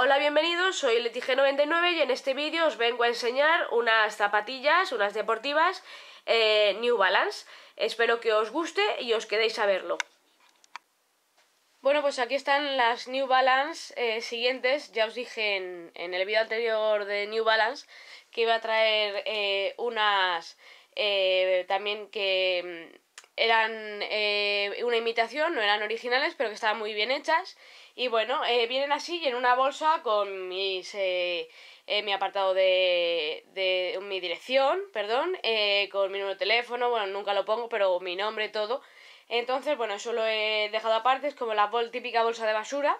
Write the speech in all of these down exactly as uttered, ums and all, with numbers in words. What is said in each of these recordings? Hola, bienvenidos, soy Letije noventa y nueve y en este vídeo os vengo a enseñar unas zapatillas, unas deportivas eh, New Balance. Espero que os guste y os quedéis a verlo. Bueno, pues aquí están las New Balance eh, siguientes. Ya os dije en, en el vídeo anterior de New Balance que iba a traer eh, unas eh, también que eran eh, una imitación, no eran originales, pero que estaban muy bien hechas. Y bueno, eh, vienen así y en una bolsa con mis, eh, eh, mi apartado de, de mi dirección, perdón, eh, con mi número de teléfono, bueno, nunca lo pongo, pero mi nombre, todo. Entonces, bueno, eso lo he dejado aparte, es como la bol, típica bolsa de basura,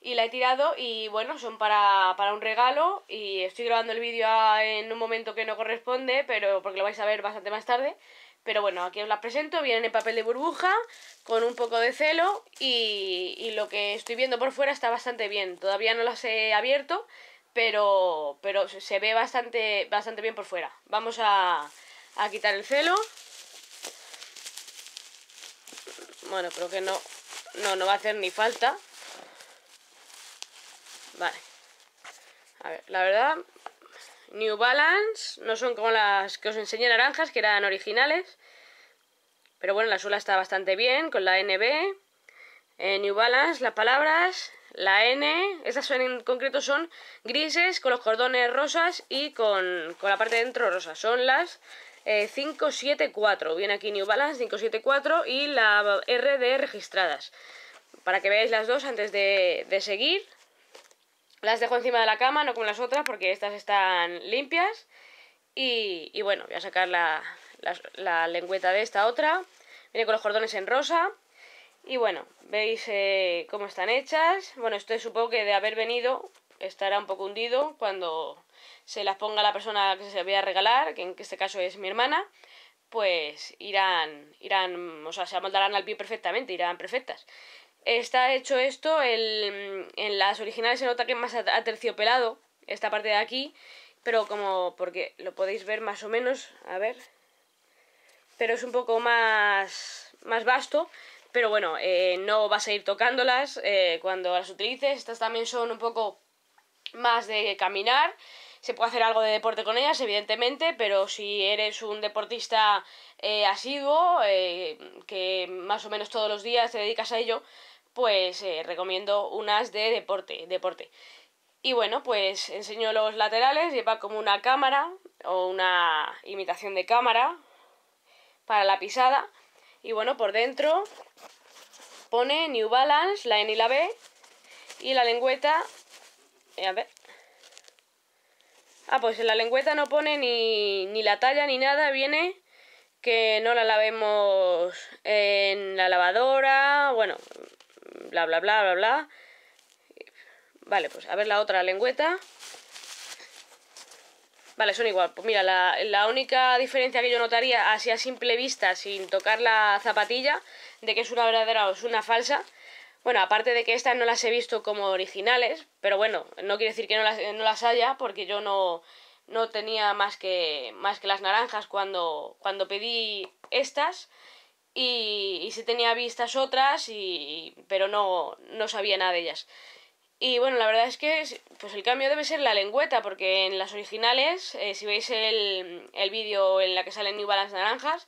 y la he tirado y bueno, son para, para un regalo. Y estoy grabando el vídeo en un momento que no corresponde, pero porque lo vais a ver bastante más tarde. Pero bueno, aquí os las presento, vienen en papel de burbuja, con un poco de celo y, y lo que estoy viendo por fuera está bastante bien. Todavía no las he abierto, pero, pero se ve bastante, bastante bien por fuera. Vamos a, a quitar el celo. Bueno, creo que no, no, no va a hacer ni falta. Vale. A ver, la verdad, New Balance, no son como las que os enseñé naranjas, que eran originales. Pero bueno, la suela está bastante bien, con la N B, eh, New Balance, las palabras, la N. Estas son, en concreto son grises, con los cordones rosas y con, con la parte de dentro rosa. Son las eh, cinco siete cuatro, viene aquí New Balance cinco siete cuatro y la R de registradas. Para que veáis las dos antes de, de seguir. Las dejo encima de la cama, no como las otras, porque estas están limpias. Y, y bueno, voy a sacar la, la, la lengüeta de esta otra. Viene con los cordones en rosa. Y bueno, veis eh, cómo están hechas. Bueno, esto supongo que de haber venido estará un poco hundido cuando se las ponga la persona que se las voy a regalar, que en este caso es mi hermana. Pues irán, irán, o sea, se amoldarán al pie perfectamente, irán perfectas. Está hecho esto, el, en las originales se nota que es más aterciopelado, esta parte de aquí, pero como, porque lo podéis ver más o menos, a ver, pero es un poco más, más vasto, pero bueno, eh, no vas a ir tocándolas eh, cuando las utilices. Estas también son un poco más de caminar, se puede hacer algo de deporte con ellas, evidentemente, pero si eres un deportista eh, asiduo, eh, que más o menos todos los días te dedicas a ello, pues eh, recomiendo unas de deporte, deporte. Y bueno, pues enseño los laterales, lleva como una cámara o una imitación de cámara para la pisada. Y bueno, por dentro pone New Balance, la N y la B, y la lengüeta, eh, a ver. Ah, pues en la lengüeta no pone ni, ni la talla ni nada, viene que no la lavemos en la lavadora, bueno, bla, bla, bla, bla, bla. Vale, pues a ver la otra lengüeta. Vale, son igual. Pues mira, la, la única diferencia que yo notaría así a simple vista, sin tocar la zapatilla, de que es una verdadera o es una falsa. Bueno, aparte de que estas no las he visto como originales, pero bueno, no quiere decir que no las, no las haya, porque yo no... No tenía más que, más que las naranjas cuando, cuando pedí estas, y, y sí tenía vistas otras, y, pero no, no sabía nada de ellas. Y bueno, la verdad es que pues el cambio debe ser la lengüeta, porque en las originales, eh, si veis el, el vídeo en la que salen New Balance naranjas,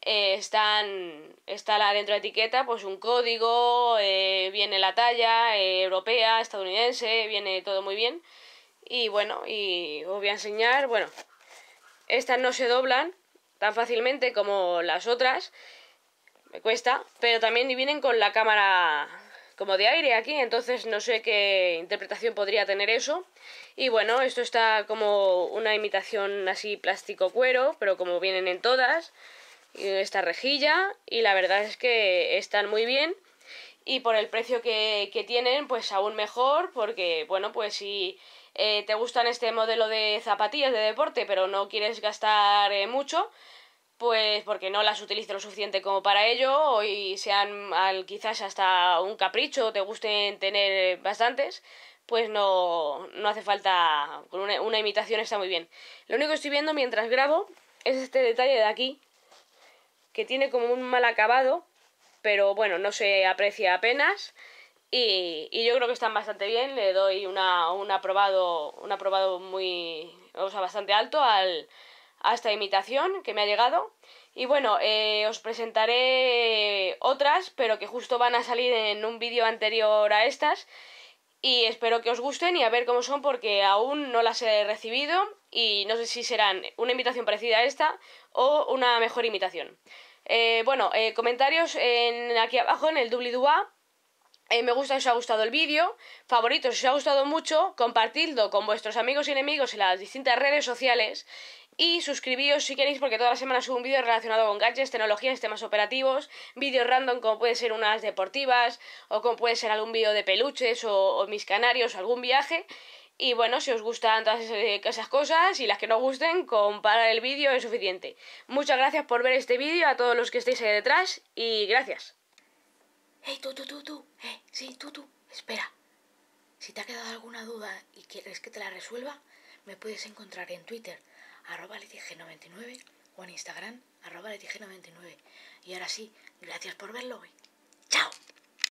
eh, están, está la, dentro de la etiqueta pues un código, eh, viene la talla, eh, europea, estadounidense, viene todo muy bien. Y bueno, y os voy a enseñar, bueno, estas no se doblan tan fácilmente como las otras, me cuesta, pero también vienen con la cámara como de aire aquí, entonces no sé qué interpretación podría tener eso. Y bueno, esto está como una imitación así plástico cuero, pero como vienen en todas, esta rejilla, y la verdad es que están muy bien. Y por el precio que, que tienen, pues aún mejor, porque bueno, pues si eh, te gustan este modelo de zapatillas de deporte, pero no quieres gastar eh, mucho, pues porque no las utilices lo suficiente como para ello, y sean al, quizás hasta un capricho, te gusten tener bastantes, pues no, no hace falta, con una, una imitación está muy bien. Lo único que estoy viendo mientras grabo es este detalle de aquí, que tiene como un mal acabado, pero bueno, no se aprecia apenas. Y, y yo creo que están bastante bien. Le doy una, un aprobado un aprobado muy, o sea, bastante alto al, a esta imitación que me ha llegado. Y bueno, eh, os presentaré otras, pero que justo van a salir en un vídeo anterior a estas. Y espero que os gusten y a ver cómo son, porque aún no las he recibido y no sé si serán una imitación parecida a esta o una mejor imitación. Eh, bueno, eh, comentarios en, aquí abajo en el doobly-doo-wah. Eh, me gusta si os ha gustado el vídeo, favoritos si os ha gustado mucho, compartidlo con vuestros amigos y enemigos en las distintas redes sociales y suscribíos si queréis, porque toda la semana subo un vídeo relacionado con gadgets, tecnologías, temas operativos, vídeos random como puede ser unas deportivas o como puede ser algún vídeo de peluches o, o mis canarios, algún viaje. Y bueno, si os gustan todas esas cosas y las que no gusten, comparar el vídeo es suficiente. Muchas gracias por ver este vídeo, a todos los que estéis ahí detrás, y gracias. Hey, tú, tú, tú, tú, eh, sí, tú, tú, espera. Si te ha quedado alguna duda y quieres que te la resuelva, me puedes encontrar en Twitter, arroba letige noventa y nueve, o en Instagram, arroba letige noventa y nueve. Y ahora sí, gracias por verlo hoy.